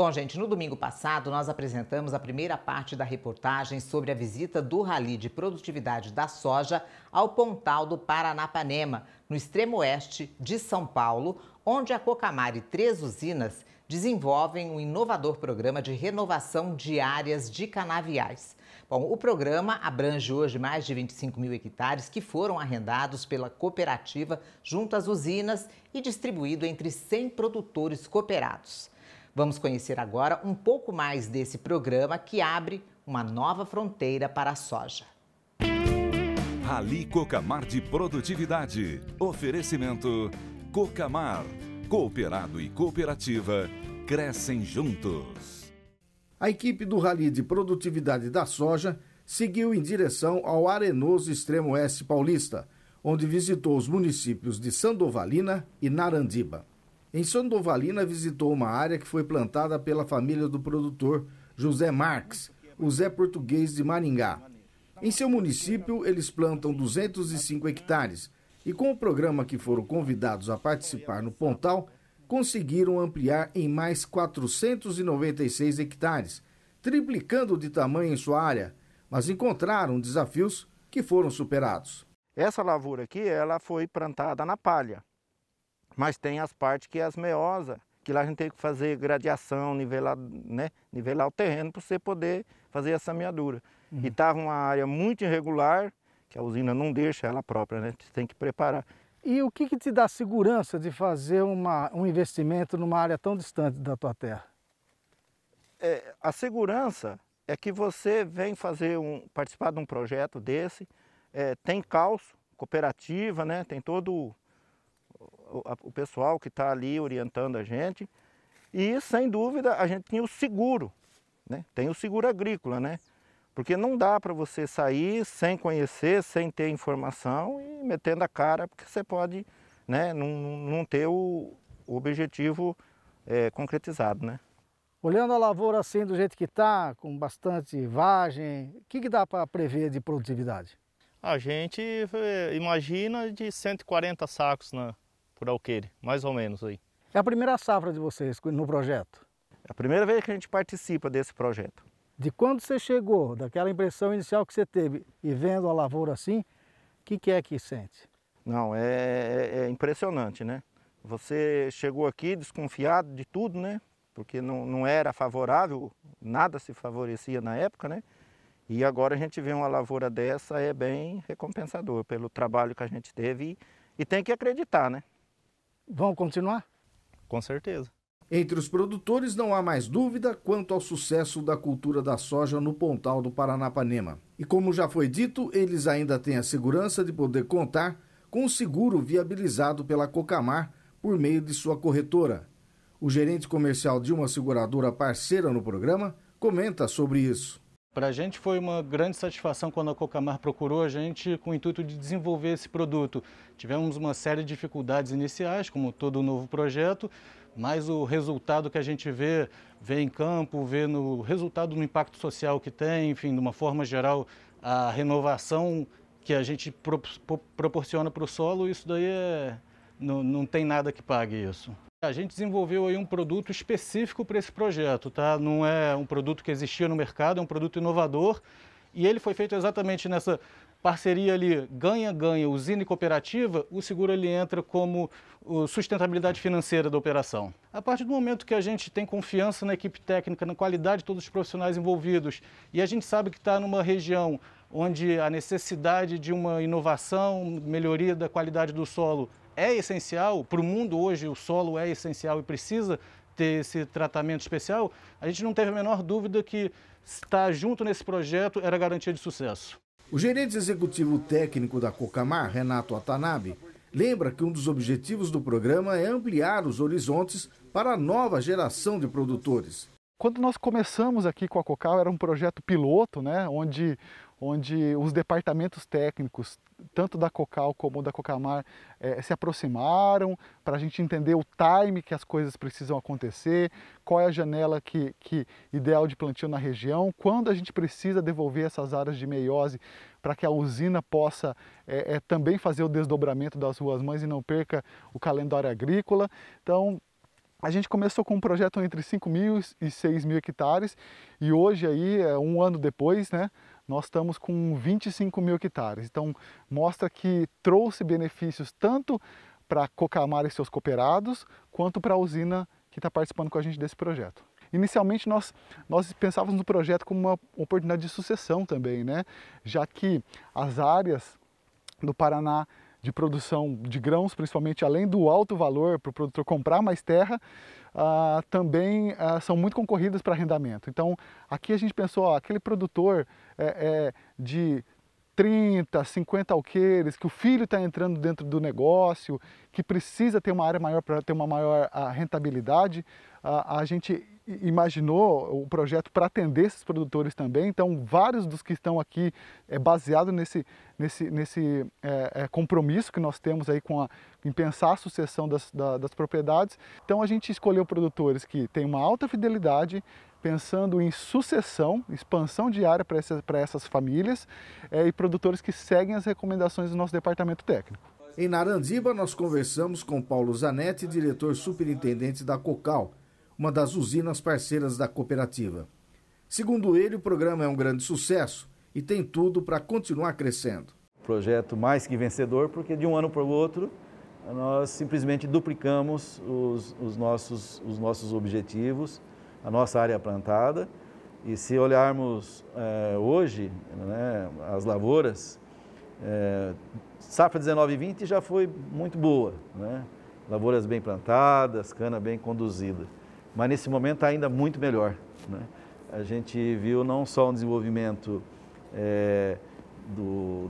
Bom, gente, no domingo passado nós apresentamos a primeira parte da reportagem sobre a visita do Rally de Produtividade da Soja ao Pontal do Paranapanema, no extremo oeste de São Paulo, onde a Cocamar e 3 usinas desenvolvem um inovador programa de renovação de áreas de canaviais. Bom, o programa abrange hoje mais de 25 mil hectares que foram arrendados pela cooperativa junto às usinas e distribuído entre 100 produtores cooperados. Vamos conhecer agora um pouco mais desse programa que abre uma nova fronteira para a soja. Rally Cocamar de Produtividade. Oferecimento Cocamar. Cooperado e cooperativa crescem juntos. A equipe do Rally de Produtividade da Soja seguiu em direção ao Arenoso Extremo Oeste Paulista, onde visitou os municípios de Sandovalina e Narandiba. Em Sandovalina, visitou uma área que foi plantada pela família do produtor José Marques, o Zé Português de Maringá. Em seu município, eles plantam 205 hectares e, com o programa que foram convidados a participar no Pontal, conseguiram ampliar em mais 496 hectares, triplicando de tamanho em sua área, mas encontraram desafios que foram superados. Essa lavoura aqui, ela foi plantada na palha, mas tem as partes que é asmeosa, que lá a gente tem que fazer gradiação, nivelar o terreno para você poder fazer a semeadura. E estava uma área muito irregular, que a usina não deixa ela própria, né? Você tem que preparar. E o que te dá segurança de fazer um investimento numa área tão distante da tua terra? A segurança é que você vem fazer participar de um projeto desse, tem calço, cooperativa, né? Tem todo o pessoal que está ali orientando a gente. E, sem dúvida, a gente tinha o seguro, né? Tem o seguro agrícola, né? Porque não dá para você sair sem conhecer, sem ter informação e metendo a cara, porque você pode, né, não ter o objetivo concretizado, né? Olhando a lavoura assim do jeito que está, com bastante vagem, o que dá para prever de produtividade? A gente imagina de 140 sacos por alqueire, mais ou menos aí. É a primeira safra de vocês no projeto? É a primeira vez que a gente participa desse projeto. De quando você chegou, daquela impressão inicial que você teve e vendo a lavoura assim, o que é que sente? Não, é impressionante, né? Você chegou aqui desconfiado de tudo, né? Porque não era favorável, nada se favorecia na época, né? E agora a gente vê uma lavoura dessa, é bem recompensador pelo trabalho que a gente teve e tem que acreditar, né? Vão continuar? Com certeza. Entre os produtores não há mais dúvida quanto ao sucesso da cultura da soja no Pontal do Paranapanema. E como já foi dito, eles ainda têm a segurança de poder contar com o seguro viabilizado pela Cocamar por meio de sua corretora. O gerente comercial de uma seguradora parceira no programa comenta sobre isso. Para a gente foi uma grande satisfação quando a Cocamar procurou a gente com o intuito de desenvolver esse produto. Tivemos uma série de dificuldades iniciais, como todo novo projeto, mas o resultado que a gente vê em campo, vê no resultado do impacto social que tem, enfim, de uma forma geral, a renovação que a gente proporciona para o solo, isso daí não tem nada que pague isso. A gente desenvolveu aí um produto específico para esse projeto, tá? Não é um produto que existia no mercado, é um produto inovador e ele foi feito exatamente nessa parceria ali, ganha-ganha, usina e cooperativa, o seguro ele entra como sustentabilidade financeira da operação. A partir do momento que a gente tem confiança na equipe técnica, na qualidade de todos os profissionais envolvidos e a gente sabe que está numa região onde a necessidade de uma inovação, melhoria da qualidade do solo é essencial, para o mundo hoje o solo é essencial e precisa ter esse tratamento especial, a gente não teve a menor dúvida que estar junto nesse projeto era garantia de sucesso. O gerente executivo técnico da Cocamar, Renato Atanabe, lembra que um dos objetivos do programa é ampliar os horizontes para a nova geração de produtores. Quando nós começamos aqui com a COCAL, era um projeto piloto, né, onde os departamentos técnicos, tanto da COCAL como da Cocamar, se aproximaram para a gente entender o time que as coisas precisam acontecer, qual é a janela que ideal de plantio na região, quando a gente precisa devolver essas áreas de meiose para que a usina possa também fazer o desdobramento das ruas mães e não perca o calendário agrícola. Então, A gente começou com um projeto entre 5.000 e 6.000 hectares e hoje, aí, um ano depois, né, nós estamos com 25 mil hectares. Então, mostra que trouxe benefícios tanto para Cocamar e seus cooperados, quanto para a usina que está participando com a gente desse projeto. Inicialmente, nós pensávamos no projeto como uma oportunidade de sucessão também, né? Já que as áreas do Paraná de produção de grãos, principalmente, além do alto valor para o produtor comprar mais terra, também são muito concorridas para arrendamento. Então, aqui a gente pensou, ó, aquele produtor de 30, 50 alqueires, que o filho está entrando dentro do negócio, que precisa ter uma área maior para ter uma maior rentabilidade, a gente imaginou o projeto para atender esses produtores também. Então, vários dos que estão aqui é baseado nesse compromisso que nós temos aí em pensar a sucessão das propriedades. Então, a gente escolheu produtores que têm uma alta fidelidade, pensando em sucessão, expansão de área para essas famílias, e produtores que seguem as recomendações do nosso departamento técnico. Em Narandiba, nós conversamos com Paulo Zanetti, diretor superintendente da COCAL, uma das usinas parceiras da cooperativa. Segundo ele, o programa é um grande sucesso e tem tudo para continuar crescendo. Projeto mais que vencedor, porque de um ano para o outro, nós simplesmente duplicamos os nossos objetivos, a nossa área plantada. E se olharmos hoje, né, as lavouras, safra 19 e 20 já foi muito boa, né? Lavouras bem plantadas, cana bem conduzida. Mas nesse momento ainda muito melhor, né? A gente viu não só um desenvolvimento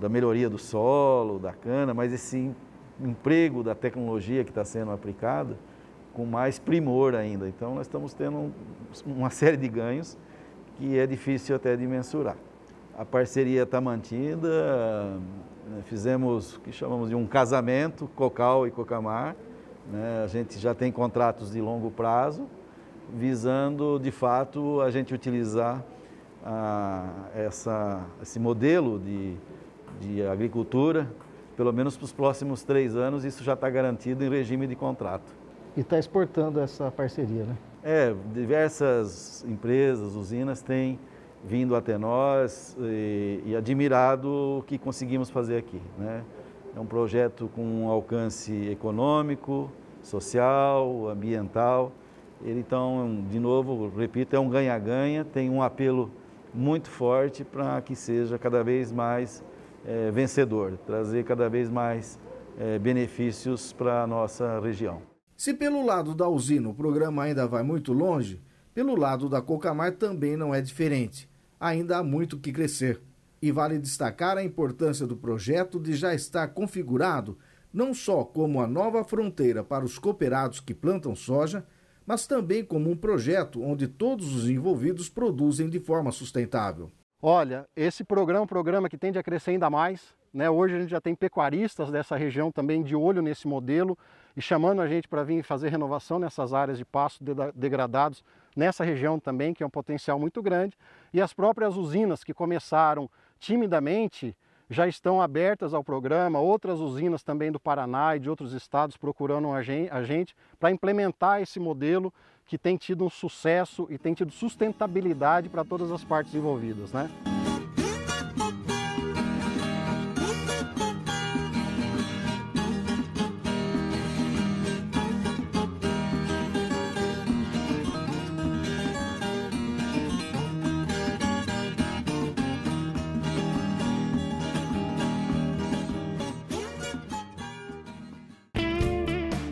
da melhoria do solo, da cana, mas esse emprego da tecnologia que está sendo aplicado com mais primor ainda. Então nós estamos tendo uma série de ganhos que é difícil até de mensurar. A parceria está mantida, fizemos o que chamamos de um casamento, COCAL e Cocamar, né? A gente já tem contratos de longo prazo, visando, de fato, a gente utilizar esse modelo de agricultura, pelo menos para os próximos 3 anos, isso já está garantido em regime de contrato. E está exportando essa parceria, né? Diversas empresas, usinas, têm vindo até nós e admirado o que conseguimos fazer aqui, né? É um projeto com um alcance econômico, social, ambiental. Então, de novo, repito, é um ganha-ganha, tem um apelo muito forte para que seja cada vez mais vencedor, trazer cada vez mais benefícios para a nossa região. Se pelo lado da usina o programa ainda vai muito longe, pelo lado da Cocamar também não é diferente. Ainda há muito que crescer. E vale destacar a importância do projeto de já estar configurado não só como a nova fronteira para os cooperados que plantam soja, mas também como um projeto onde todos os envolvidos produzem de forma sustentável. Olha, esse programa é um programa que tende a crescer ainda mais, né? Hoje a gente já tem pecuaristas dessa região também de olho nesse modelo e chamando a gente para vir fazer renovação nessas áreas de pasto degradados nessa região também, que é um potencial muito grande. E as próprias usinas que começaram timidamente já estão abertas ao programa, outras usinas também do Paraná e de outros estados procurando a gente para implementar esse modelo que tem tido um sucesso e tem tido sustentabilidade para todas as partes envolvidas, né?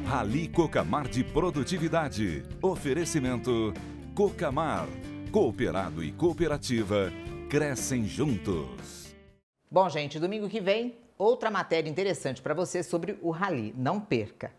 Rally Cocamar de Produtividade. Oferecimento Cocamar. Cooperado e cooperativa crescem juntos. Bom, gente, domingo que vem, outra matéria interessante para você sobre o Rally. Não perca!